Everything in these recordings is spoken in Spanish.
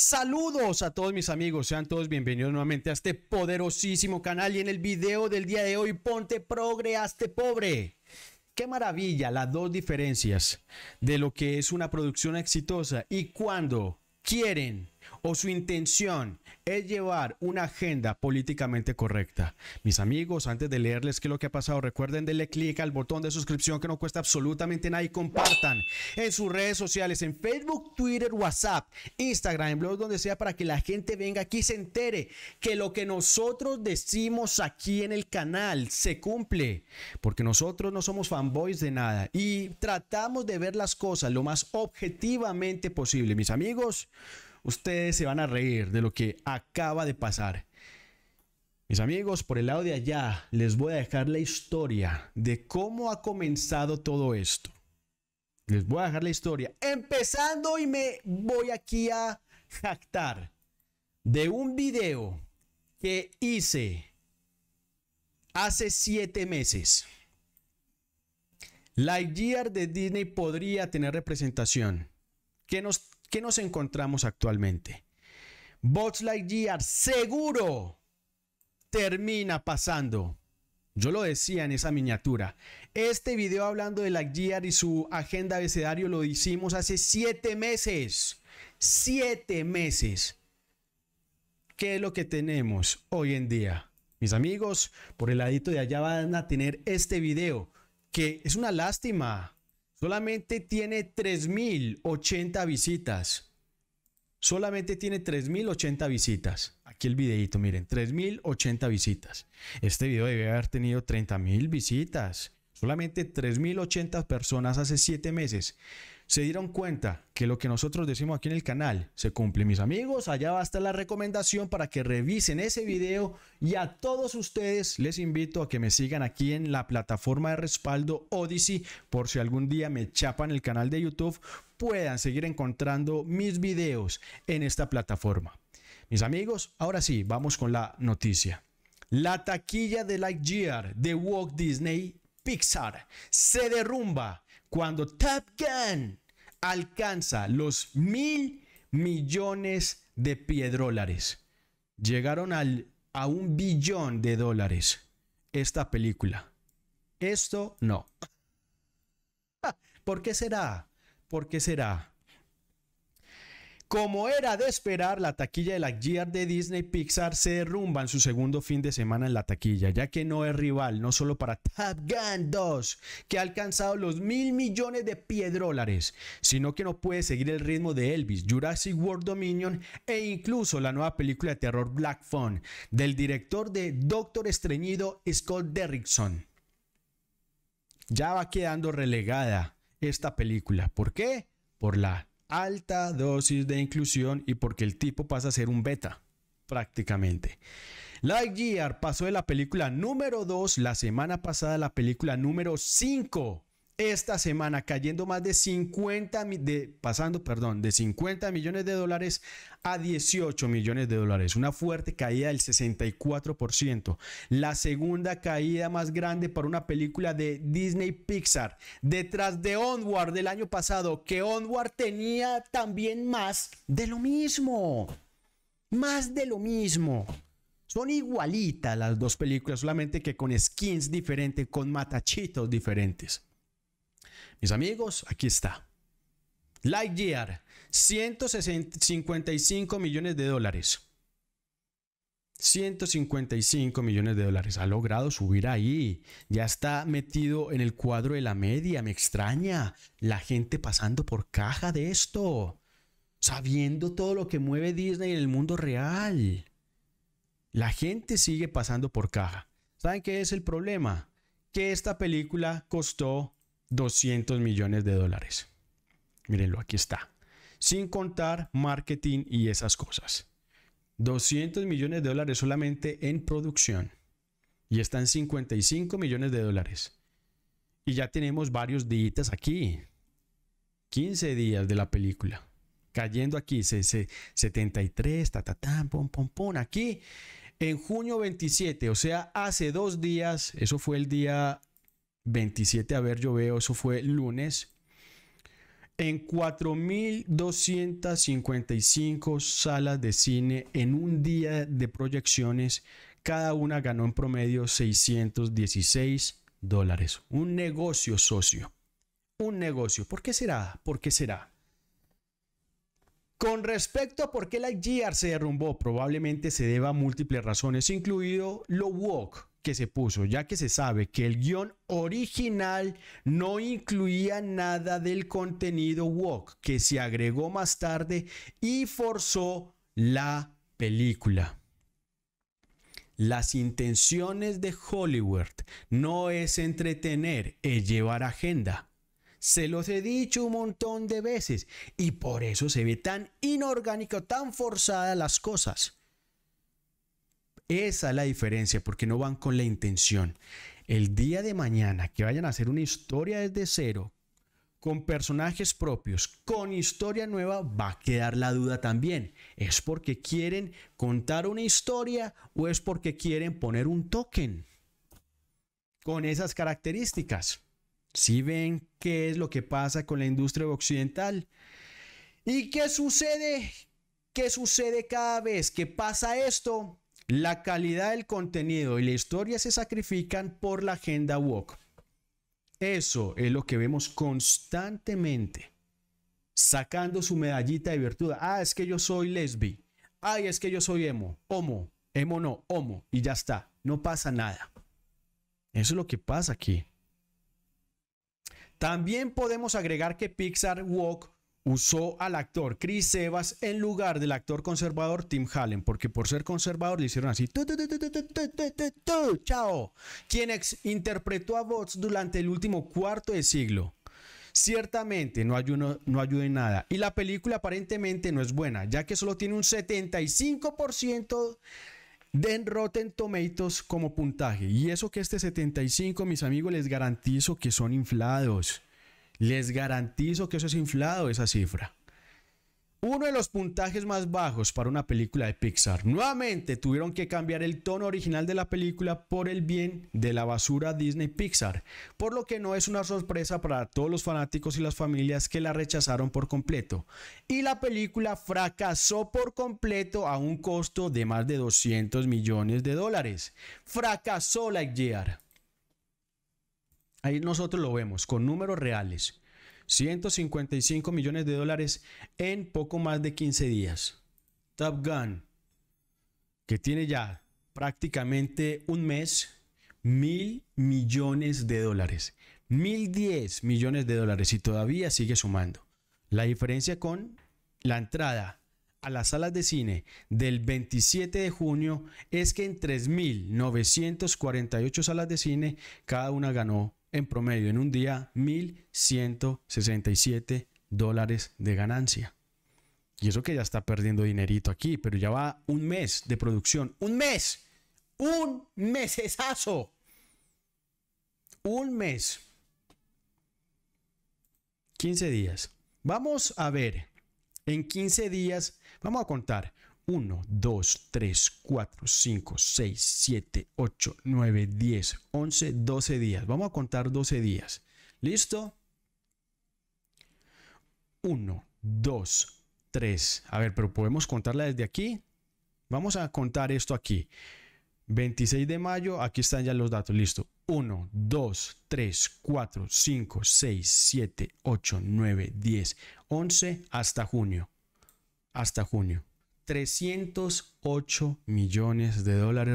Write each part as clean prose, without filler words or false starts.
Saludos a todos mis amigos, sean todos bienvenidos nuevamente a este poderosísimo canal. Y en el video del día de hoy, ponte progre, hazte pobre. Qué maravilla las dos diferencias de lo que es una producción exitosa y cuando quieren o su intención es llevar una agenda políticamente correcta. Mis amigos, antes de leerles qué es lo que ha pasado, recuerden darle clic al botón de suscripción que no cuesta absolutamente nada y compartan en sus redes sociales, en Facebook, Twitter, WhatsApp, Instagram, en blog, donde sea, para que la gente venga aquí y se entere que lo que nosotros decimos aquí en el canal se cumple, porque nosotros no somos fanboys de nada y tratamos de ver las cosas lo más objetivamente posible. Mis amigos, ustedes se van a reír de lo que acaba de pasar. Mis amigos, por el lado de allá les voy a dejar la historia de cómo ha comenzado todo esto. Les voy a dejar la historia. Empezando, y me voy aquí a jactar de un video que hice hace 7 meses. Lightyear de Disney podría tener representación. ¿Qué nos encontramos actualmente? Buzz Lightyear seguro termina pasando. Yo lo decía en esa miniatura. Este video hablando de Lightyear y su agenda abecedario lo hicimos hace 7 meses. 7 meses. ¿Qué es lo que tenemos hoy en día? Mis amigos, por el ladito de allá van a tener este video, que es una lástima. Solamente tiene 3080 visitas. Solamente tiene 3080 visitas. Aquí el videito, miren, 3080 visitas. Este video debe haber tenido 30.000 visitas. Solamente 3080 personas hace 7 meses se dieron cuenta que lo que nosotros decimos aquí en el canal se cumple. Mis amigos, allá va a estar la recomendación para que revisen ese video, y a todos ustedes les invito a que me sigan aquí en la plataforma de respaldo Odyssey, por si algún día me chapan el canal de YouTube, puedan seguir encontrando mis videos en esta plataforma. Mis amigos, ahora sí, vamos con la noticia. La taquilla de Lightyear de Walt Disney Pixar se derrumba cuando Top Gun alcanza los 1.000 millones de piedrólares. Llegaron a 1 billón de dólares esta película. Esto no. ¿Por qué será? ¿Por qué será? Como era de esperar, la taquilla de Lightyear de Disney Pixar se derrumba en su segundo fin de semana en la taquilla, ya que no es rival, no solo para Top Gun 2, que ha alcanzado los 1.000 millones de piedrólares, sino que no puede seguir el ritmo de Elvis, Jurassic World Dominion e incluso la nueva película de terror Black Phone, del director de Doctor Extraño, Scott Derrickson. Ya va quedando relegada esta película. ¿Por qué? Por la alta dosis de inclusión y porque el tipo pasa a ser un beta prácticamente. Lightyear pasó de la película número 2 la semana pasada a la película número 5 esta semana, cayendo más de 50 millones de dólares a 18 millones de dólares, una fuerte caída del 64%, la segunda caída más grande para una película de Disney Pixar, detrás de Onward del año pasado, que Onward tenía también más de lo mismo, Son igualitas las dos películas, solamente que con skins diferentes, con matachitos diferentes. Mis amigos, aquí está. Lightyear, 155 millones de dólares. 155 millones de dólares. Ha logrado subir ahí. Ya está metido en el cuadro de la media. Me extraña la gente pasando por caja de esto, sabiendo todo lo que mueve Disney en el mundo real. La gente sigue pasando por caja. ¿Saben qué es el problema? Que esta película costó 200 millones de dólares. Mírenlo, aquí está. Sin contar marketing y esas cosas. 200 millones de dólares solamente en producción. Y están 55 millones de dólares. Y ya tenemos varios días aquí. 15 días de la película. Cayendo aquí, 73, pom, pom, pom. Aquí, en junio 27, o sea, hace 2 días, eso fue el día 27, a ver, yo veo, eso fue lunes. en 4.255 salas de cine en un día de proyecciones. Cada una ganó en promedio $616. Un negocio, socio. Un negocio. ¿Por qué será? ¿Por qué será? Con respecto a por qué Lightyear se derrumbó, probablemente se deba a múltiples razones, incluido lo woke que se puso, ya que se sabe que el guión original no incluía nada del contenido woke que se agregó más tarde y forzó la película. Las intenciones de Hollywood no es entretener, es llevar agenda. Se los he dicho un montón de veces y por eso se ve tan inorgánico, tan forzada las cosas. Esa es la diferencia, porque no van con la intención. El día de mañana que vayan a hacer una historia desde cero, con personajes propios, con historia nueva, va a quedar la duda también. ¿Es porque quieren contar una historia o es porque quieren poner un token con esas características? ¿Sí ven qué es lo que pasa con la industria occidental? ¿Y qué sucede? ¿Qué sucede cada vez que pasa esto? La calidad del contenido y la historia se sacrifican por la agenda woke. Eso es lo que vemos constantemente. Sacando su medallita de virtud. Ah, es que yo soy lesbi. Ay, es que yo soy emo. Homo. Emo no, homo. Y ya está. No pasa nada. Eso es lo que pasa aquí. También podemos agregar que Pixar Woke usó al actor Chris Evans en lugar del actor conservador Tim Hallen, porque por ser conservador le hicieron así. Chao. Quien interpretó a Bots durante el último cuarto de siglo. Ciertamente no ayuda en nada. Y la película aparentemente no es buena, ya que solo tiene un 75% de Rotten Tomatoes como puntaje, y eso que este 75, mis amigos, les garantizo que son inflados, les garantizo que eso es inflado, esa cifra. Uno de los puntajes más bajos para una película de Pixar. Nuevamente tuvieron que cambiar el tono original de la película por el bien de la basura Disney Pixar, por lo que no es una sorpresa para todos los fanáticos y las familias que la rechazaron por completo. Y la película fracasó por completo a un costo de más de $200 millones. Fracasó Lightyear. Ahí nosotros lo vemos con números reales. $155 millones en poco más de 15 días. Top Gun, que tiene ya prácticamente un mes, $1.000 millones. $1.010 millones y todavía sigue sumando. La diferencia con la entrada a las salas de cine del 27 de junio es que en 3.948 salas de cine cada una ganó en promedio en un día $1.167 de ganancia. Y eso que ya está perdiendo dinerito aquí, pero ya va un mes de producción. Un mesesazo. Un mes. 15 días. Vamos a ver. En 15 días vamos a contar. 1, 2, 3, 4, 5, 6, 7, 8, 9, 10, 11, 12 días. Vamos a contar 12 días. ¿Listo? 1, 2, 3. A ver, pero podemos contarla desde aquí. Vamos a contar esto aquí. 26 de mayo, aquí están ya los datos. Listo. 1, 2, 3, 4, 5, 6, 7, 8, 9, 10, 11 hasta junio. Hasta junio. $308 millones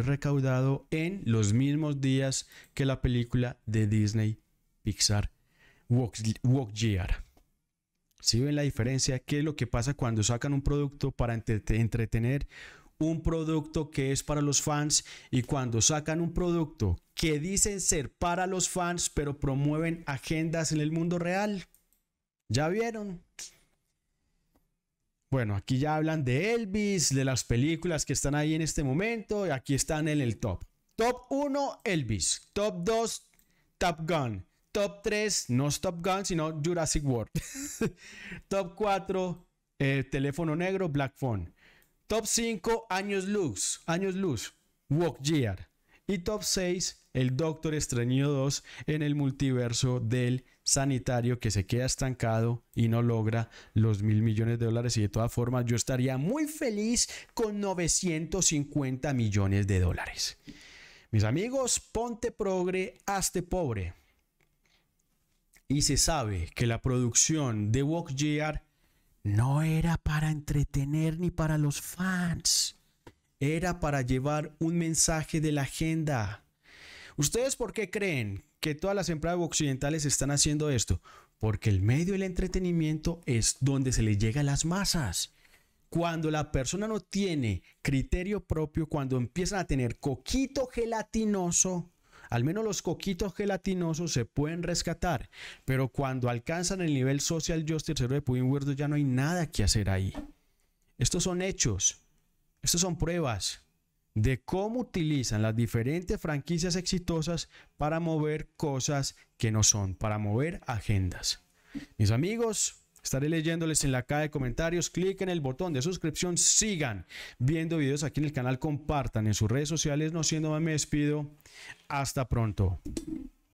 recaudado en los mismos días que la película de Disney Pixar Lightyear. ¿Sí ven la diferencia? ¿Qué es lo que pasa cuando sacan un producto para entretener? Un producto que es para los fans, y cuando sacan un producto que dicen ser para los fans pero promueven agendas en el mundo real. ¿Ya vieron? Bueno, aquí ya hablan de Elvis, de las películas que están ahí en este momento. Y aquí están en el top. Top 1, Elvis. Top 2, Top Gun. Top 3, no es Top Gun, sino Jurassic World. Top 4, Teléfono Negro, Black Phone. Top 5, Años Luz. Lightyear. Y top 6, el Doctor Extraño 2 en el multiverso del sanitario, que se queda estancado y no logra los $1.000 millones. Y de todas formas yo estaría muy feliz con $950 millones. Mis amigos, ponte progre, hazte pobre. Y se sabe que la producción de Walk Gear no era para entretener ni para los fans. Era para llevar un mensaje de la agenda. ¿Ustedes por qué creen que todas las empresas occidentales están haciendo esto? Porque el medio del entretenimiento es donde se les llega a las masas. Cuando la persona no tiene criterio propio, cuando empiezan a tener coquito gelatinoso, al menos los coquitos gelatinosos se pueden rescatar, pero cuando alcanzan el nivel social justice, cero de Pudding Weirdo, ya no hay nada que hacer ahí. Estos son hechos, estos son pruebas de cómo utilizan las diferentes franquicias exitosas para mover cosas que no son, para mover agendas. Mis amigos, estaré leyéndoles en la caja de comentarios. Clic en el botón de suscripción. Sigan viendo videos aquí en el canal. Compartan en sus redes sociales. No siendo más, me despido. Hasta pronto.